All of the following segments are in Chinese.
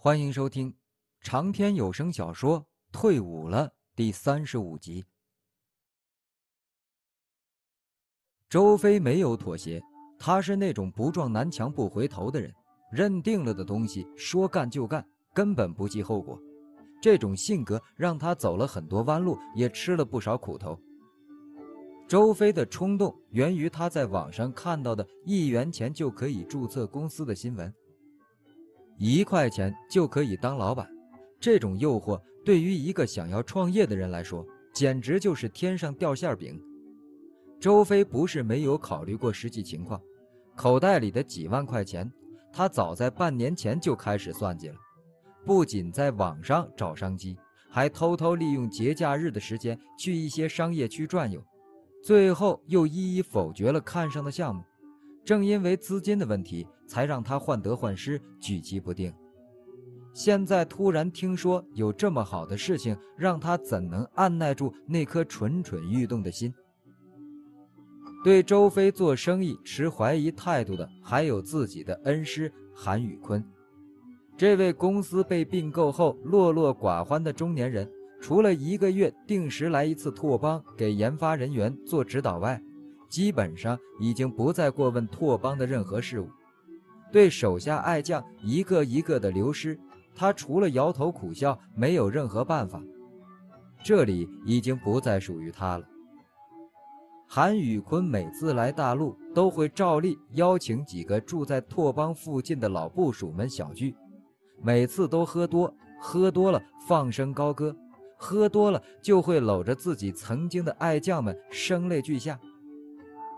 欢迎收听长篇有声小说《退伍了》第35集。周飞没有妥协，他是那种不撞南墙不回头的人，认定了的东西说干就干，根本不计后果。这种性格让他走了很多弯路，也吃了不少苦头。周飞的冲动源于他在网上看到的1元钱就可以注册公司的新闻。1块钱就可以当老板，这种诱惑对于一个想要创业的人来说，简直就是天上掉馅饼。周飞不是没有考虑过实际情况，口袋里的几万块钱，他早在半年前就开始算计了。不仅在网上找商机，还偷偷利用节假日的时间去一些商业区转悠，最后又一一否决了看上的项目。正因为资金的问题，才让他患得患失，举棋不定。现在突然听说有这么好的事情，让他怎能按耐住那颗蠢蠢欲动的心？对周飞做生意持怀疑态度的，还有自己的恩师韩宇坤。这位公司被并购后落落寡欢的中年人，除了1个月定时来1次拓帮给研发人员做指导外，基本上已经不再过问拓帮的任何事物。对手下爱将一个的流失，他除了摇头苦笑没有任何办法。这里已经不再属于他了。韩宇坤每次来大陆都会照例邀请几个住在拓帮附近的老部属们小聚，每次都喝多了放声高歌，喝多了就会搂着自己曾经的爱将们声泪俱下。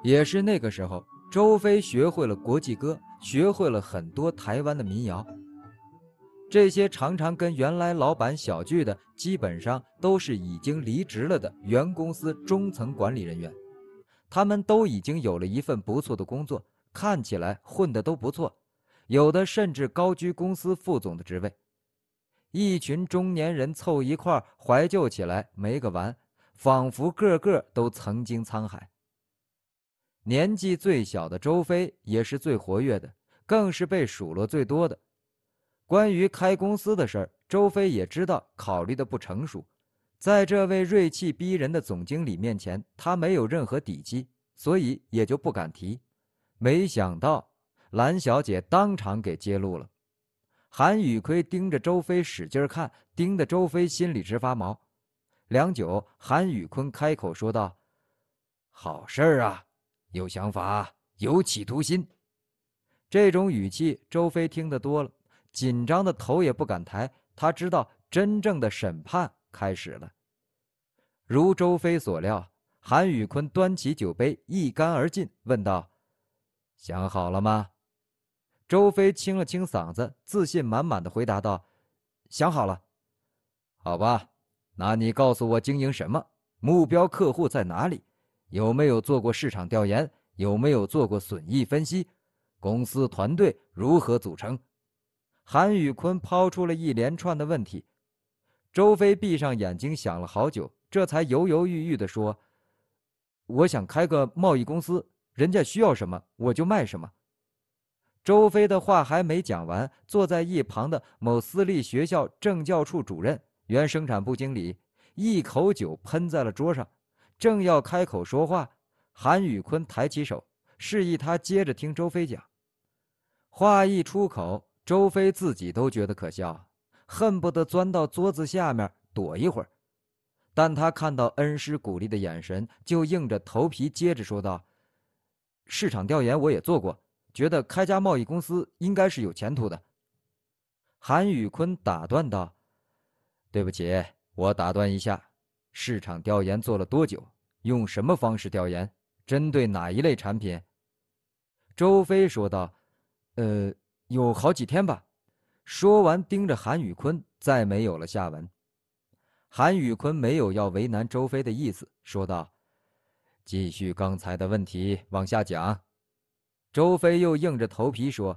也是那个时候，周飞学会了国际歌，学会了很多台湾的民谣。这些常常跟原来老板小聚的，基本上都是已经离职了的原公司中层管理人员，他们都已经有了一份不错的工作，看起来混得都不错，有的甚至高居公司副总的职位。一群中年人凑一块怀旧起来没个完，仿佛个个都曾经沧海。年纪最小的周飞也是最活跃的，更是被数落最多的。关于开公司的事儿，周飞也知道考虑的不成熟，在这位锐气逼人的总经理面前，他没有任何底气，所以也就不敢提。没想到蓝小姐当场给揭露了。韩宇奎盯着周飞使劲看，盯得周飞心里直发毛。良久，韩宇坤开口说道：“好事儿啊，有想法，有企图心。”这种语气周飞听得多了，紧张的头也不敢抬。他知道真正的审判开始了。如周飞所料，韩宇坤端起酒杯一干而尽，问道：“想好了吗？”周飞清了清嗓子，自信满满的回答道：“想好了。”“好吧，那你告诉我经营什么，目标客户在哪里，有没有做过市场调研，有没有做过损益分析，公司团队如何组成？”韩宇坤抛出了一连串的问题。周飞闭上眼睛想了好久，这才犹犹豫豫地说：“我想开个贸易公司，人家需要什么我就卖什么。”周飞的话还没讲完，坐在一旁的某私立学校政教处主任、原生产部经理一口酒喷在了桌上，正要开口说话，韩宇坤抬起手，示意他接着听周飞讲。话一出口，周飞自己都觉得可笑，恨不得钻到桌子下面躲一会儿。但他看到恩师鼓励的眼神，就硬着头皮接着说道：“市场调研我也做过，觉得开家贸易公司应该是有前途的。”韩宇坤打断道：“对不起，我打断一下。市场调研做了多久？用什么方式调研？针对哪一类产品？”周飞说道：“有好几天吧。”说完盯着韩宇坤，再没有了下文。韩宇坤没有要为难周飞的意思，说道：“继续刚才的问题往下讲。”周飞又硬着头皮说：“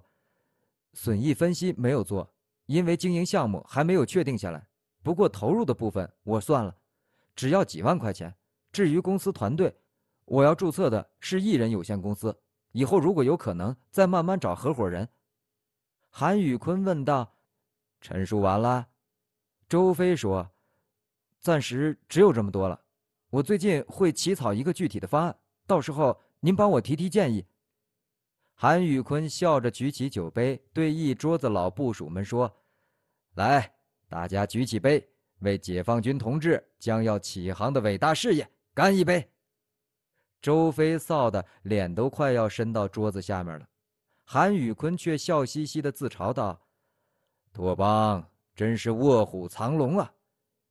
损益分析没有做，因为经营项目还没有确定下来，不过投入的部分我算了，只要几万块钱。至于公司团队，我要注册的是1人有限公司，以后如果有可能再慢慢找合伙人。”韩宇坤问道：“陈述完了。周飞说：“暂时只有这么多了。我最近会起草一个具体的方案，到时候您帮我提提建议。”韩宇坤笑着举起酒杯，对一桌子老部属们说：“来，大家举起杯，为解放军同志将要起航的伟大事业干一杯！”周飞臊得脸都快要伸到桌子下面了，韩宇坤却笑嘻嘻地自嘲道：“拓邦真是卧虎藏龙啊！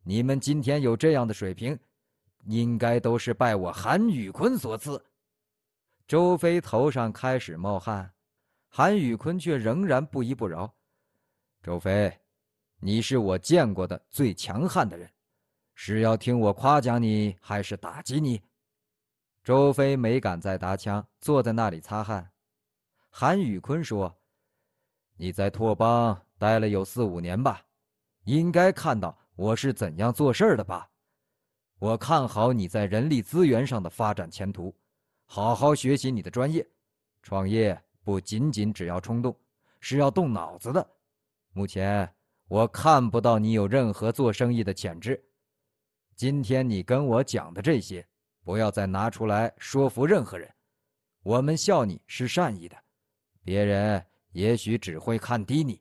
你们今天有这样的水平，应该都是拜我韩宇坤所赐。”周飞头上开始冒汗，韩宇坤却仍然不依不饶：“周飞，你是我见过的最强悍的人，是要听我夸奖你，还是打击你？”周飞没敢再搭腔，坐在那里擦汗。韩宇坤说：“你在拓邦待了有4、5年吧，应该看到我是怎样做事的吧。我看好你在人力资源上的发展前途，好好学习你的专业。创业不仅仅只要冲动，是要动脑子的。目前我看不到你有任何做生意的潜质。今天你跟我讲的这些，不要再拿出来说服任何人，我们笑你是善意的，别人也许只会看低你。”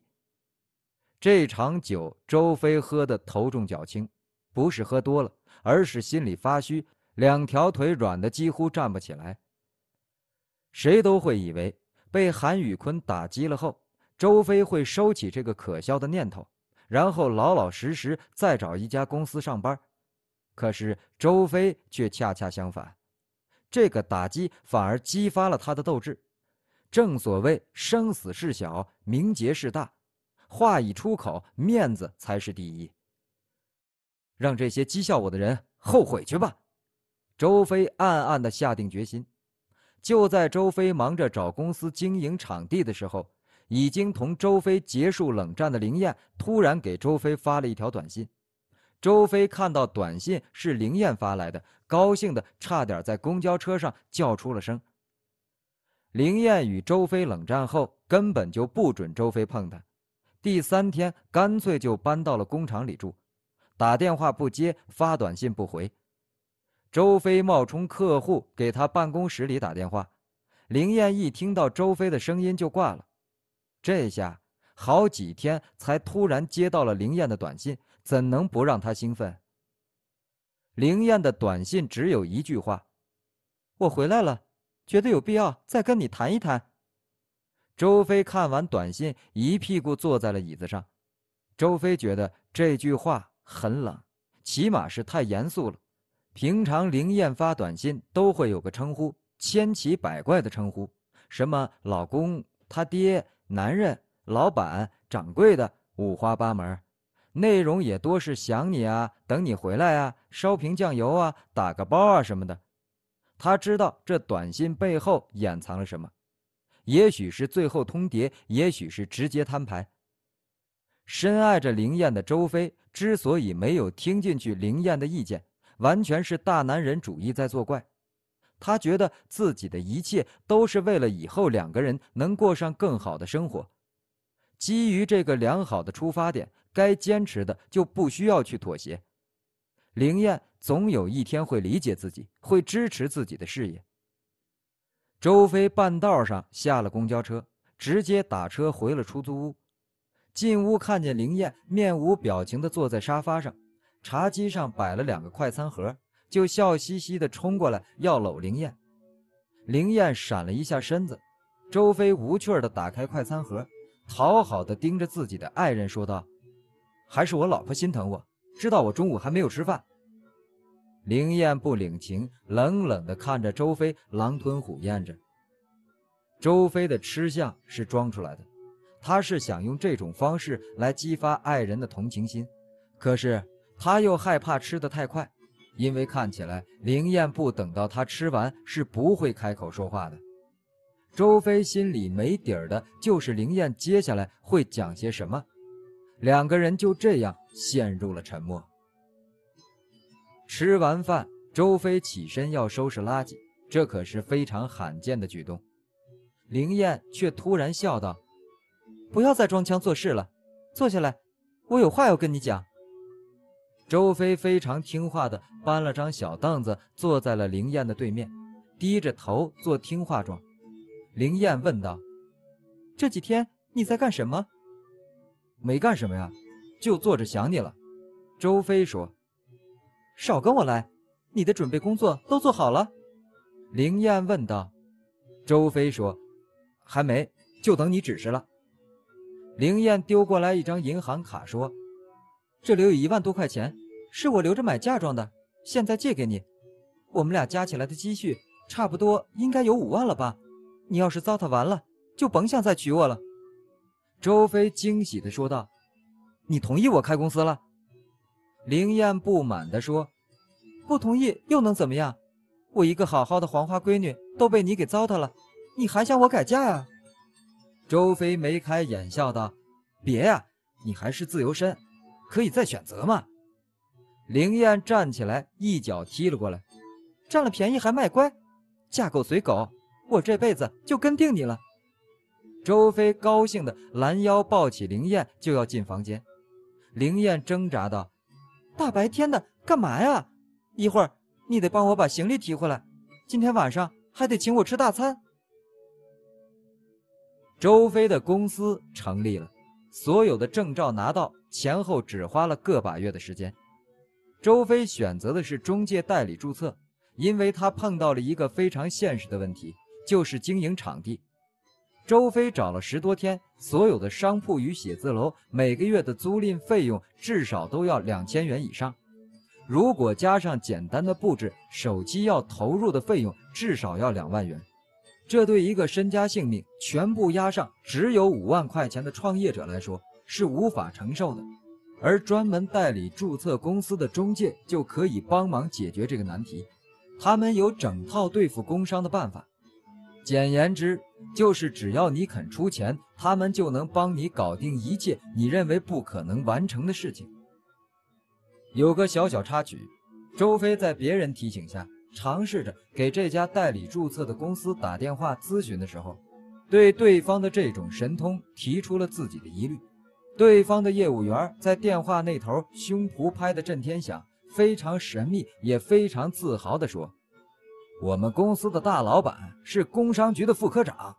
这场酒，周飞喝得头重脚轻，不是喝多了，而是心里发虚，两条腿软得几乎站不起来。谁都会以为被韩宇坤打击了后，周飞会收起这个可笑的念头，然后老老实实再找一家公司上班。可是周飞却恰恰相反，这个打击反而激发了他的斗志。正所谓生死事小，名节事大，话一出口，面子才是第一。让这些讥笑我的人后悔去吧！周飞暗暗地下定决心。就在周飞忙着找公司经营场地的时候，已经同周飞结束冷战的林燕突然给周飞发了一条短信。周飞看到短信是林燕发来的，高兴的差点在公交车上叫出了声。林燕与周飞冷战后，根本就不准周飞碰他，第3天干脆就搬到了工厂里住，打电话不接，发短信不回。周飞冒充客户给他办公室里打电话，林燕一听到周飞的声音就挂了。这下好几天才突然接到了林燕的短信，怎能不让他兴奋？林燕的短信只有一句话：“我回来了，觉得有必要再跟你谈一谈。”周飞看完短信，一屁股坐在了椅子上。周飞觉得这句话很冷，起码是太严肃了。平常林燕发短信都会有个称呼，千奇百怪的称呼，什么老公、他爹、男人、老板、掌柜的，五花八门。内容也多是想你啊，等你回来啊，烧瓶酱油啊，打个包啊什么的。他知道这短信背后掩藏了什么，也许是最后通牒，也许是直接摊牌。深爱着林燕的周飞之所以没有听进去林燕的意见，完全是大男人主义在作怪。他觉得自己的一切都是为了以后两个人能过上更好的生活。基于这个良好的出发点，该坚持的就不需要去妥协。林燕总有一天会理解自己，会支持自己的事业。周飞半道上下了公交车，直接打车回了出租屋。进屋看见林燕面无表情地坐在沙发上，茶几上摆了2个快餐盒，就笑嘻嘻地冲过来要搂林燕。林燕闪了一下身子，周飞无趣地打开快餐盒，讨好地盯着自己的爱人说道：“还是我老婆心疼我，知道我中午还没有吃饭。”林燕不领情，冷冷地看着周飞，狼吞虎咽着。周飞的吃相是装出来的，他是想用这种方式来激发爱人的同情心，可是他又害怕吃得太快，因为看起来林燕不等到他吃完是不会开口说话的。周飞心里没底儿的就是林燕接下来会讲些什么，两个人就这样陷入了沉默。吃完饭，周飞起身要收拾垃圾，这可是非常罕见的举动。林燕却突然笑道：“不要再装腔作势了，坐下来，我有话要跟你讲。”周飞非常听话的搬了张小凳子，坐在了林燕的对面，低着头做听话状。林燕问道：“这几天你在干什么？”“没干什么呀，就坐着想你了。”周飞说。“少跟我来，你的准备工作都做好了？”林燕问道。周飞说：“还没，就等你指示了。”林燕丢过来一张银行卡说：“这里有1万多块钱，是我留着买嫁妆的，现在借给你。我们俩加起来的积蓄差不多应该有5万了吧？你要是糟蹋完了，就甭想再娶我了。”周飞惊喜地说道：“你同意我开公司了？”林燕不满地说：“不同意又能怎么样？我一个好好的黄花闺女都被你给糟蹋了，你还想我改嫁啊？”周飞眉开眼笑道：“别呀，你还是自由身，可以再选择嘛。”林燕站起来一脚踢了过来：“占了便宜还卖乖，嫁狗随狗，我这辈子就跟定你了。”周飞高兴地拦腰抱起林燕就要进房间。林燕挣扎道：“大白天的干嘛呀？一会儿你得帮我把行李提回来，今天晚上还得请我吃大餐。”周飞的公司成立了，所有的证照拿到，前后只花了个把月的时间。周飞选择的是中介代理注册，因为他碰到了一个非常现实的问题，就是经营场地。周飞找了10多天，所有的商铺与写字楼每个月的租赁费用至少都要2000元以上，如果加上简单的布置，手机要投入的费用至少要2万元。这对一个身家性命全部押上只有5万块钱的创业者来说是无法承受的，而专门代理注册公司的中介就可以帮忙解决这个难题，他们有整套对付工商的办法。简言之，就是只要你肯出钱，他们就能帮你搞定一切你认为不可能完成的事情。有个小小插曲，周飞在别人提醒下，尝试着给这家代理注册的公司打电话咨询的时候，对对方的这种神通提出了自己的疑虑。对方的业务员在电话那头胸脯拍得震天响，非常神秘也非常自豪地说：“我们公司的大老板是工商局的副科长。”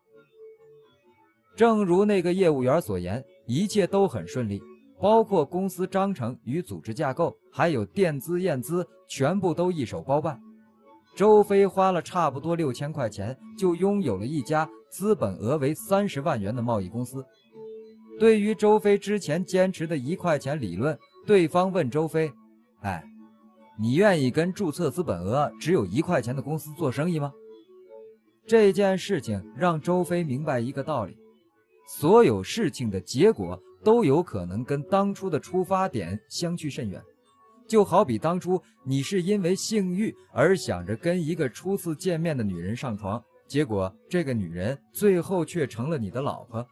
正如那个业务员所言，一切都很顺利，包括公司章程与组织架构，还有垫资验资，全部都一手包办。周飞花了差不多6000块钱，就拥有了一家资本额为30万元的贸易公司。对于周飞之前坚持的1块钱理论，对方问周飞：“哎，你愿意跟注册资本额只有1块钱的公司做生意吗？”这件事情让周飞明白一个道理，所有事情的结果都有可能跟当初的出发点相去甚远。就好比当初你是因为性欲而想着跟一个初次见面的女人上床，结果这个女人最后却成了你的老婆。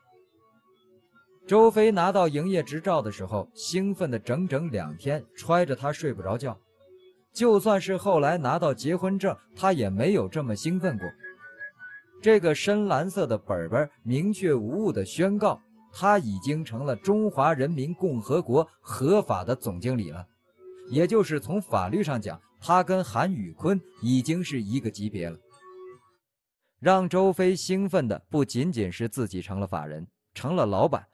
周飞拿到营业执照的时候，兴奋的整整2天，揣着她睡不着觉。就算是后来拿到结婚证，他也没有这么兴奋过。这个深蓝色的本本明确无误地宣告，他已经成了中华人民共和国合法的总经理了。也就是从法律上讲，他跟韩宇坤已经是一个级别了。让周飞兴奋的不仅仅是自己成了法人，成了老板，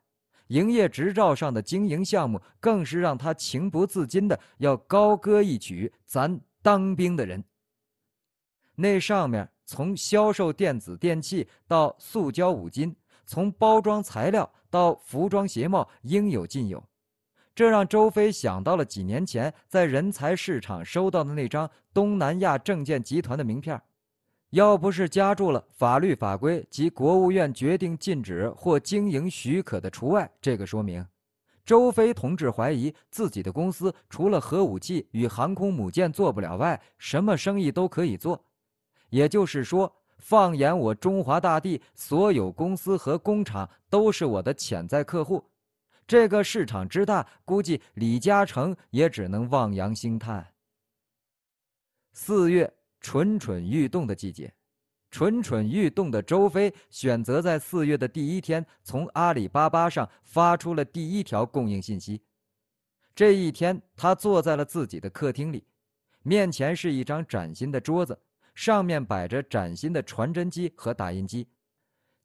营业执照上的经营项目更是让他情不自禁的要高歌一曲咱当兵的人。那上面从销售电子电器到塑胶五金，从包装材料到服装鞋帽，应有尽有。这让周飞想到了几年前在人才市场收到的那张东南亚证券集团的名片，要不是加注了法律法规及国务院决定禁止或经营许可的除外这个说明，周飞同志怀疑自己的公司除了核武器与航空母舰做不了外，什么生意都可以做。也就是说，放眼我中华大地，所有公司和工厂都是我的潜在客户。这个市场之大，估计李嘉诚也只能望洋兴叹。4月，蠢蠢欲动的季节，蠢蠢欲动的周飞选择在4月的第1天，从阿里巴巴上发出了第1条供应信息，这一天，他坐在了自己的客厅里，面前是一张崭新的桌子，上面摆着崭新的传真机和打印机。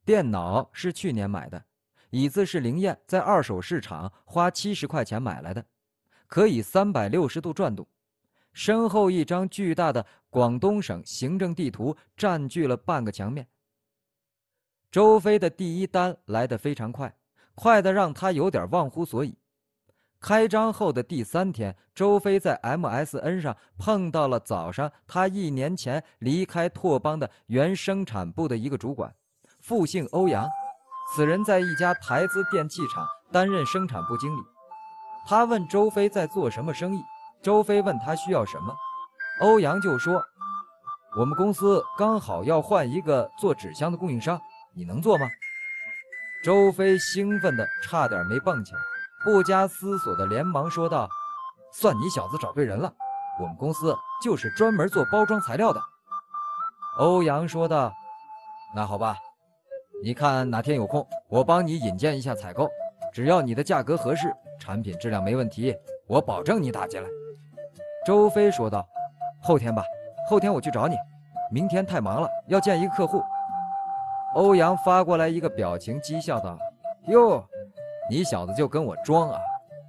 电脑是去年买的，椅子是凌燕在二手市场花70块钱买来的，可以360度转动。身后一张巨大的广东省行政地图占据了半个墙面。周飞的第一单来得非常快，快得让他有点忘乎所以。开张后的第3天，周飞在 MSN 上碰到了早上他1年前离开拓邦的原生产部的一个主管，复姓欧阳。此人在一家台资电器厂担任生产部经理。他问周飞在做什么生意，周飞问他需要什么，欧阳就说：“我们公司刚好要换一个做纸箱的供应商，你能做吗？”周飞兴奋的差点没蹦起来，不加思索的连忙说道：“算你小子找对人了，我们公司就是专门做包装材料的。”欧阳说道：“那好吧，你看哪天有空，我帮你引荐一下采购，只要你的价格合适，产品质量没问题，我保证你打进来。”周飞说道：“后天吧，后天我去找你，明天太忙了，要见一个客户。”欧阳发过来一个表情讥笑道：“哟，你小子就跟我装啊，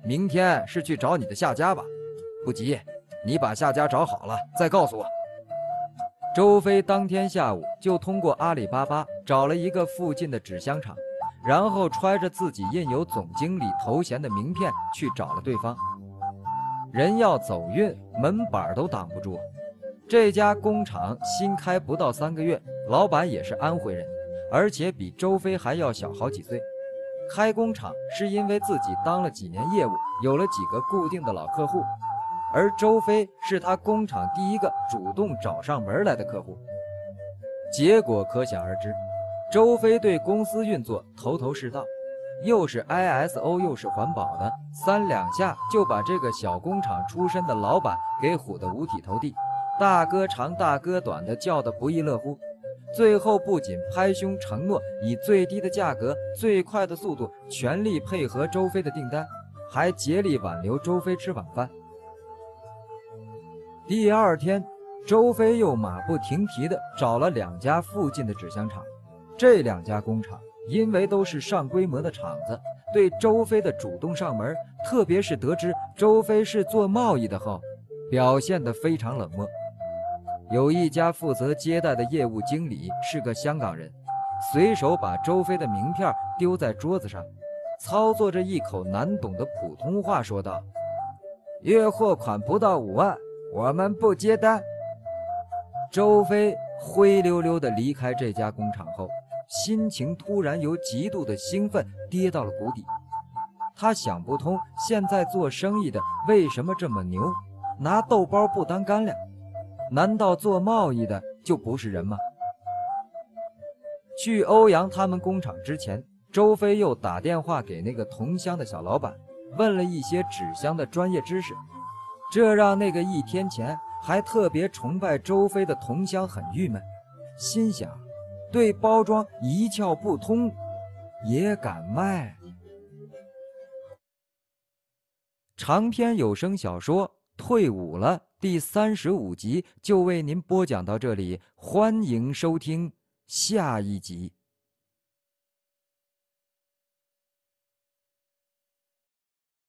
明天是去找你的下家吧？不急，你把下家找好了再告诉我。”周飞当天下午就通过阿里巴巴找了一个附近的纸箱厂，然后揣着自己印有总经理头衔的名片去找了对方。人要走运，门板都挡不住。这家工厂新开不到3个月，老板也是安徽人，而且比周飞还要小好几岁。开工厂是因为自己当了几年业务，有了几个固定的老客户，而周飞是他工厂第一个主动找上门来的客户。结果可想而知，周飞对公司运作头头是道。又是 ISO 又是环保的，3两下就把这个小工厂出身的老板给唬得五体投地，大哥长大哥短的叫得不亦乐乎。最后不仅拍胸承诺以最低的价格最快的速度全力配合周飞的订单，还竭力挽留周飞吃晚饭。第2天，周飞又马不停蹄地找了2家附近的纸箱厂。这2家工厂因为都是上规模的厂子，对周飞的主动上门，特别是得知周飞是做贸易的后，表现得非常冷漠。有一家负责接待的业务经理是个香港人，随手把周飞的名片丢在桌子上，操作着一口难懂的普通话说道：“月货款不到5万，我们不接单。”周飞灰溜溜地离开这家工厂后，心情突然由极度的兴奋跌到了谷底。他想不通现在做生意的为什么这么牛，拿豆包不当干粮，难道做贸易的就不是人吗？去欧阳他们工厂之前，周飞又打电话给那个同乡的小老板，问了一些纸箱的专业知识，这让那个1天前还特别崇拜周飞的同乡很郁闷，心想对包装一窍不通也敢卖。长篇有声小说《退伍了》第35集就为您播讲到这里，欢迎收听下一集。